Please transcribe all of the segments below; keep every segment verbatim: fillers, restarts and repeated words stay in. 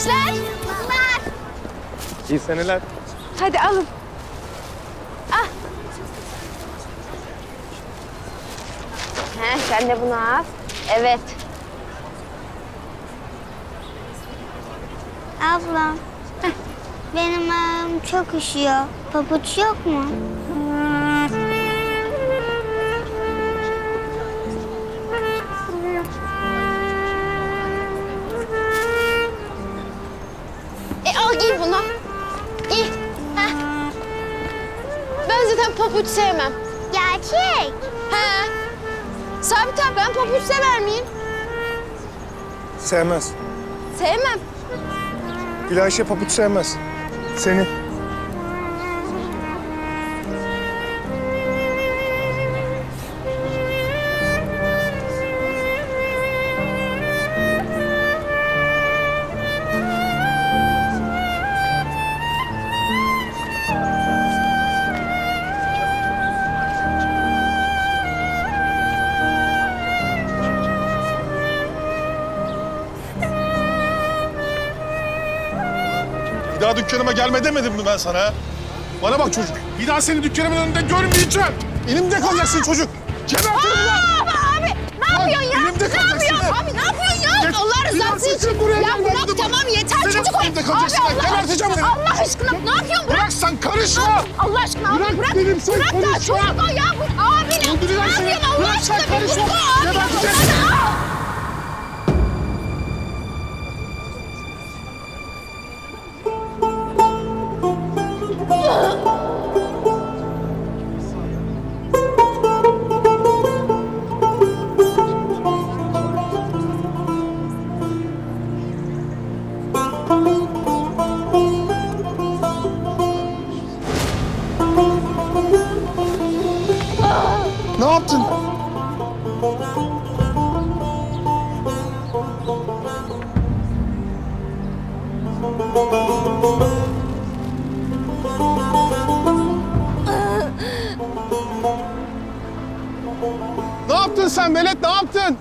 Arkadaşlar. Bunlar. İyi seneler. Hadi alın. Ah. He, sen de bunu al. Evet. Ablam. Heh. Benim ağım çok üşüyor. Pabuç yok mu? Pabuç sevmem. Gerçek. He. Sabit abi, ben pabuç sever miyim? Sevmez. Sevmem. Gülayşe pabuç sevmez. Seni. Bir daha dükkanıma gelme demedim mi ben sana? Bana bak çocuk, bir daha seni dükkanımın önünde görmeyeceğim. Elimde kalacaksın çocuk. Gebertirim lan! Abi, ne lan, yapıyorsun ya? Elimde ne kalacaksın yapıyorsun? Lan. Abi ne yapıyorsun ya? Geç, Allah rızası için. Ya bırak tamam yeter çocuk. Senin elimde kalacaksın abi, ben, geberteceğim seni. Allah aşkına ne yapıyorsun? Bırak, bırak sen karışma. Abi, Allah aşkına abi bırak. Bırak dedim sen bırak konuşma. Bırak da çocuk o ya. Abi ne yapıyorsun Allah aşkına? Bırak sen karışma. Geberteceğim seni. Ne yaptın sen Melet, ne yaptın?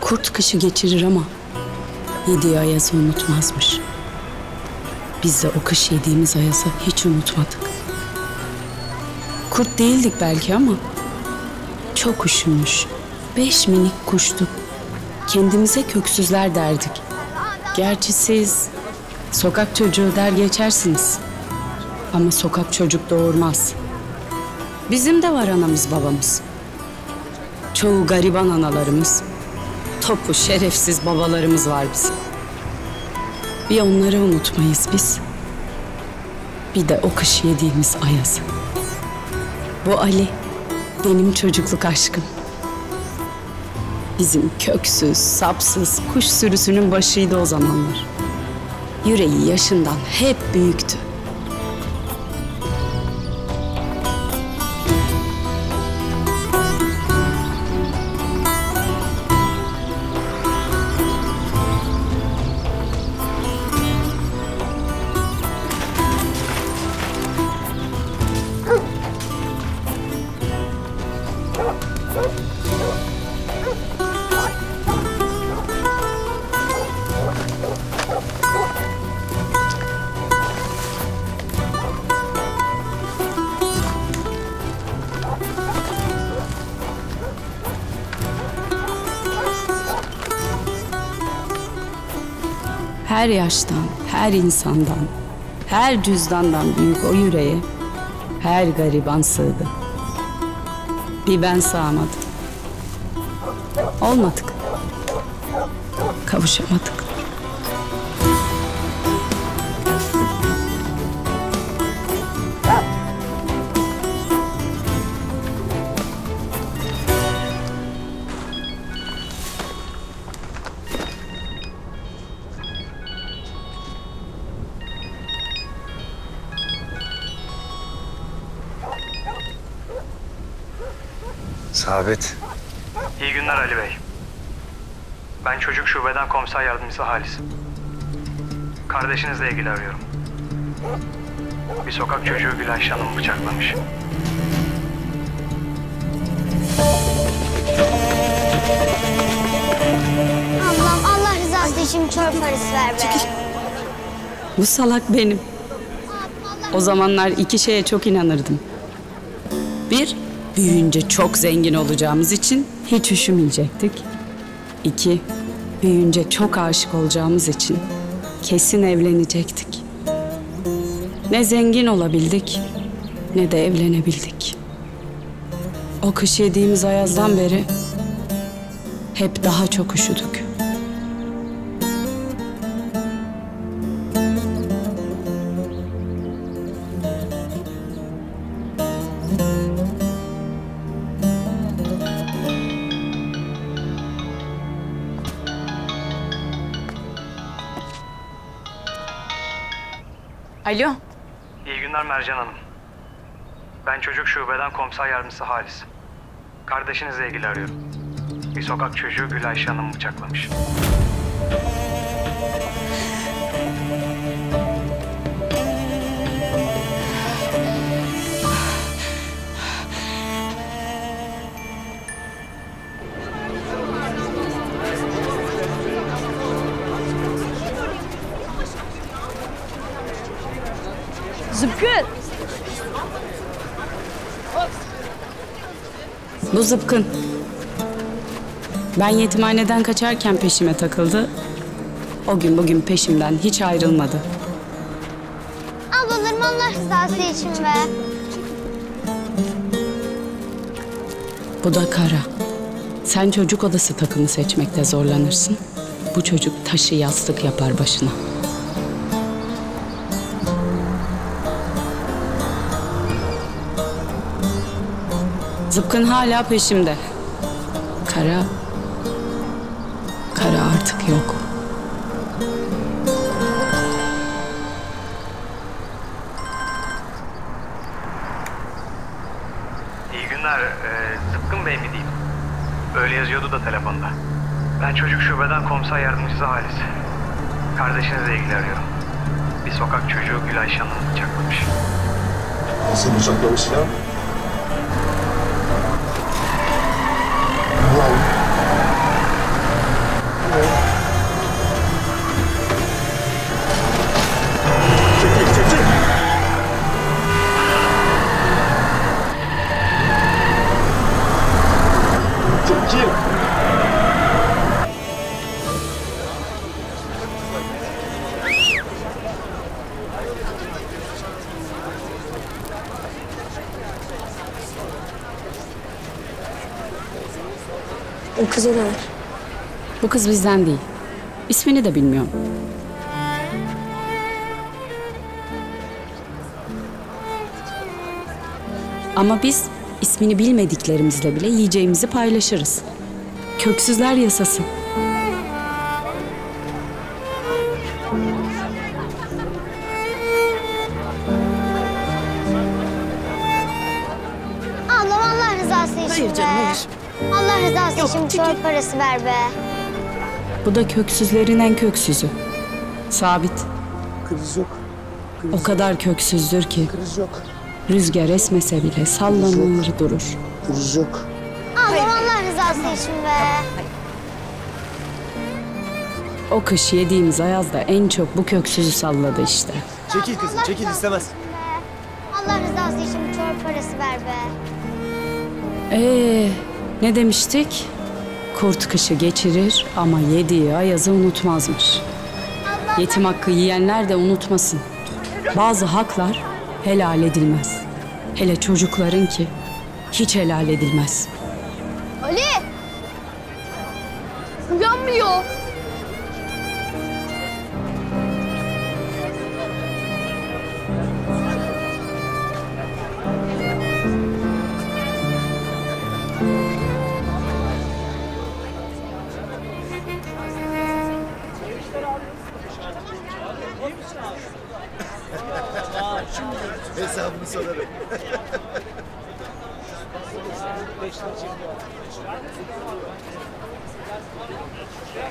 Kurt kışı geçirir ama yediği ayazı unutmazmış. Biz de o kış yediğimiz ayazı hiç unutmadık. Kurt değildik belki ama çok üşümüş. Beş minik kuştuk. Kendimize köksüzler derdik. Gerçi siz sokak çocuğu der geçersiniz. Ama sokak çocuk doğurmaz. Bizim de var anamız babamız. Çoğu gariban analarımız, topu şerefsiz babalarımız var bizim. Bir onları unutmayız biz, bir de o kış yediğimiz ayazı. Bu Ali, benim çocukluk aşkım. Bizim köksüz, sapsız kuş sürüsünün başıydı o zamanlar. Yüreği yaşından hep büyüktü. Her yaştan, her insandan, her cüzdandan büyük o yüreğe her gariban sığdı. Bir ben sığamadım. Olmadık. Kavuşamadık. Sabit. İyi günler Ali Bey. Ben çocuk şubeden komiser yardımcısı Halis. Kardeşinizle ilgili arıyorum. Bir sokak çocuğu Gülayşe Hanım'ı bıçaklamış. Ablam Allah rızası için çorba parası ver be. Çekil. Bu salak benim. O zamanlar iki şeye çok inanırdım. Bir, büyüyünce çok zengin olacağımız için hiç üşümeyecektik. İki, büyüyünce çok aşık olacağımız için kesin evlenecektik. Ne zengin olabildik, ne de evlenebildik. O kış yediğimiz ayazdan beri hep daha çok üşüdük. Alo. İyi günler Mercan Hanım. Ben çocuk şubeden komiser yardımcısı Halis. Kardeşinizle ilgili arıyorum. Bir sokak çocuğu Gülayşe Hanım'ı bıçaklamış. Zıpkın! Bu Zıpkın. Ben yetimhaneden kaçarken peşime takıldı. O gün bugün peşimden hiç ayrılmadı. Ablalarım Allah rızası için be. Bu da Kara. Sen çocuk odası takımı seçmekte zorlanırsın. Bu çocuk taşı yastık yapar başına. Zıpkın hala peşimde. Kara... Kara artık yok. İyi günler. Ee, Zıpkın Bey mi diyeyim? Öyle yazıyordu da telefonda. Ben çocuk şubeden komiser yardımcısı Halis. Kardeşinizle ilgili arıyorum. Bir sokak çocuğu Gülayşe Hanım'ı bıçaklamış. Nasıl bıçaklamış ya? O kız olabilir. Bu kız bizden değil. İsmini de bilmiyorum. Ama biz ismini bilmediklerimizle bile yiyeceğimizi paylaşırız. Köksüzler yasası. Ablam Allah rızası için. Hayır canım, hayır. Allah rızası için çorba parası ver be. Bu da köksüzlerin en köksüzü. Sabit. Kriz yok. Kriz o kadar köksüzdür ki. Kriz yok. Rüzgar esmese bile sallanır durur. Kriz yok. Ablam Allah rızası için be. O kış yediğimiz ayazda en çok bu köksüzü salladı işte. Çekil kızım, çekil istemez. Allah rızası için çorba parası ver be. Eee... Ne demiştik? Kurt kışı geçirir ama yediği ayazı unutmazmış. Yetim hakkı yiyenler de unutmasın. Bazı haklar helal edilmez. Hele çocukların ki hiç helal edilmez. Ali! Uyanmıyor. Hesabını sorarım.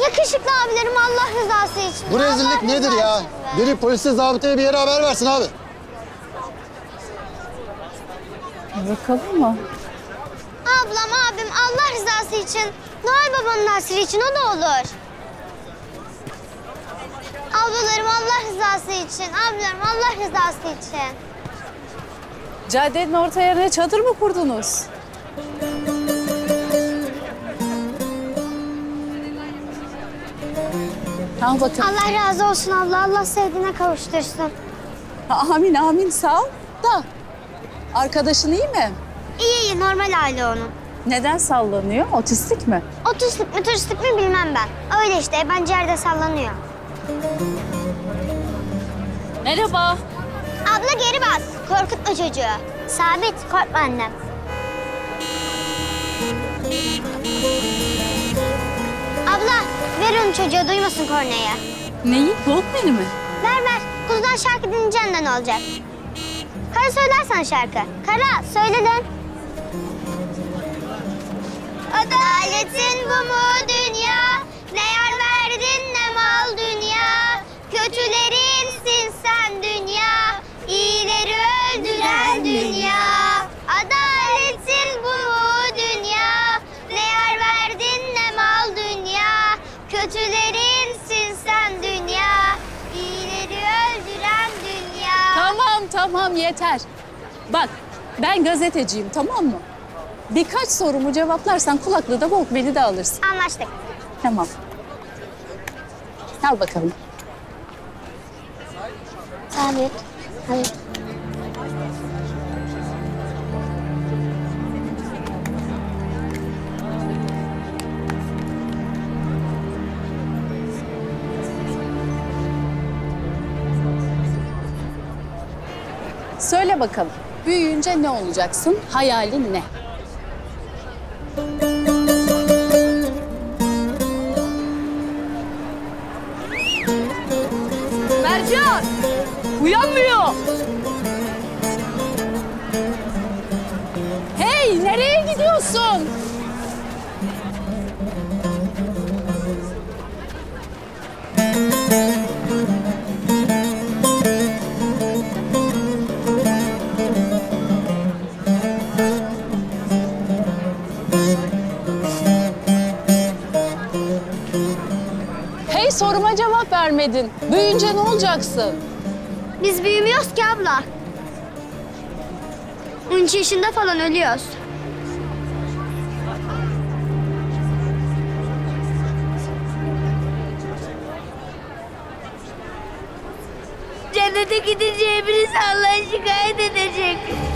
Yakışıklı abilerim Allah rızası için. Bu rezillik nedir ya? Biri polise, zabıtaya bir yere haber versin abi. Bakalım mı? Ablam, abim Allah rızası için, Noel Baba'nın hasreti için, o da olur. Ablalarım Allah rızası için, abilerim Allah rızası için. Caddenin orta yerine çadır mı kurdunuz? Al bakalım. Allah razı olsun abla, Allah sevdiğine kavuştursun. Amin, amin. Sağ ol da. Arkadaşın iyi mi? İyi, iyi. Normal hali onun. Neden sallanıyor? Otistik mi? Otistik mi, turistik mi bilmem ben. Öyle işte, bence yerde sallanıyor. Merhaba. Abla geri bas. Korkutma çocuğu. Sabit, korkma annem. Abla, ver onu çocuğa, duymasın korneyi. Neyi? Walkman'i mi? Ver ver. Kuzudan şarkı dinleyeceğinden olacak. Kara söylersen şarkı. Kara, söyledin. Adaletin bu mu dünya? Ne yer verdin ne mal dünya? Kötülerinsin sen dünya. İyileri öldüren dünya. Adaletin bu mu dünya? Ne yer verdin ne mal dünya? Kötülerinsin sen dünya. İyileri öldüren dünya. Tamam tamam yeter. Bak ben gazeteciyim, tamam mı? Birkaç sorumu cevaplarsan kulaklığı da bok beni de alırsın. Anlaştık. Tamam. Al bakalım. Sabit. Sabit. Söyle bakalım. Büyüyünce ne olacaksın? Hayalin ne? Mercan! Uyanmıyor! Hey! Nereye gidiyorsun? Soruma cevap vermedin. Büyüyünce ne olacaksın? Biz büyümüyoruz ki abla. on iki yaşında falan ölüyoruz. Cennete gidince hepiniz Allah'a şikayet edecek.